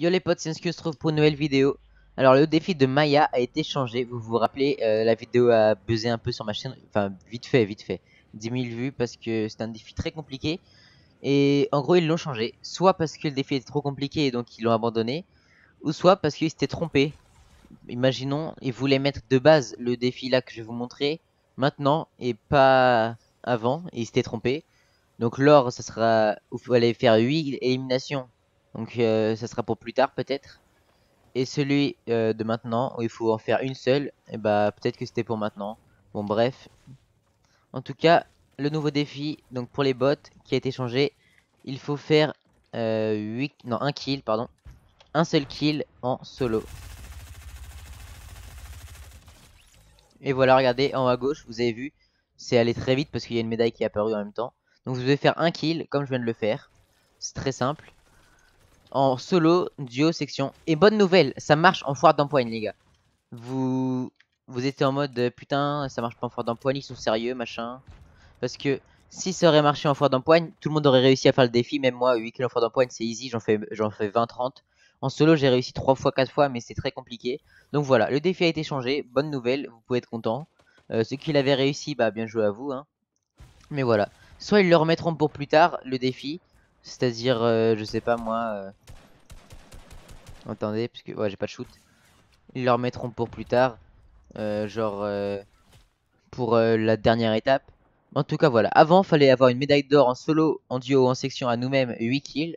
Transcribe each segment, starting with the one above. Yo les potes, c'est Endskew, on se retrouve pour une nouvelle vidéo. Alors le défi de Maya a été changé. Vous vous rappelez, la vidéo a buzzé un peu sur ma chaîne. Enfin vite fait 10 000 vues parce que c'est un défi très compliqué. Et en gros ils l'ont changé, soit parce que le défi était trop compliqué et donc ils l'ont abandonné, ou soit parce qu'ils s'étaient trompés. Imaginons, ils voulaient mettre de base le défi là que je vais vous montrer maintenant et pas avant, et ils s'étaient trompés. Donc l'or, ça sera où il faut aller faire 8 éliminations. Donc ça sera pour plus tard peut-être. Et celui de maintenant où il faut en faire une seule, et bah peut-être que c'était pour maintenant. Bon bref. En tout cas, le nouveau défi donc pour les bots qui a été changé, il faut faire 1 seul kill en solo. Et voilà, regardez en haut à gauche, vous avez vu, c'est allé très vite parce qu'il y a une médaille qui est apparue en même temps. Donc vous devez faire un kill comme je viens de le faire. C'est très simple. En solo, duo, section. Et bonne nouvelle, ça marche en foire d'empoigne les gars. Vous étiez en mode putain ça marche pas en foire d'empoigne, ils sont sérieux machin. Parce que si ça aurait marché en foire d'empoigne, tout le monde aurait réussi à faire le défi. Même moi, 8 kills en foire d'empoigne c'est easy, j'en fais 20-30. En solo j'ai réussi 3 fois, 4 fois mais c'est très compliqué. Donc voilà, le défi a été changé, bonne nouvelle, vous pouvez être content. Ceux qui l'avaient réussi, bah bien joué à vous hein. Mais voilà, soit ils le remettront pour plus tard le défi. C'est-à-dire, je sais pas moi. Attendez, parce que ouais, j'ai pas de shoot. Ils le remettront pour plus tard. Genre pour la dernière étape. En tout cas, voilà. Avant, fallait avoir une médaille d'or en solo, en duo ou en section à nous-mêmes, 8 kills,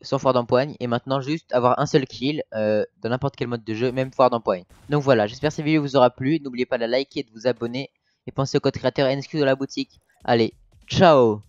sans foire d'empoigne. Et maintenant, juste avoir un seul kill dans n'importe quel mode de jeu, même foire d'empoigne. Donc voilà, j'espère que cette vidéo vous aura plu. N'oubliez pas de la liker, de vous abonner. Et pensez au code créateur Endskew dans la boutique. Allez, ciao!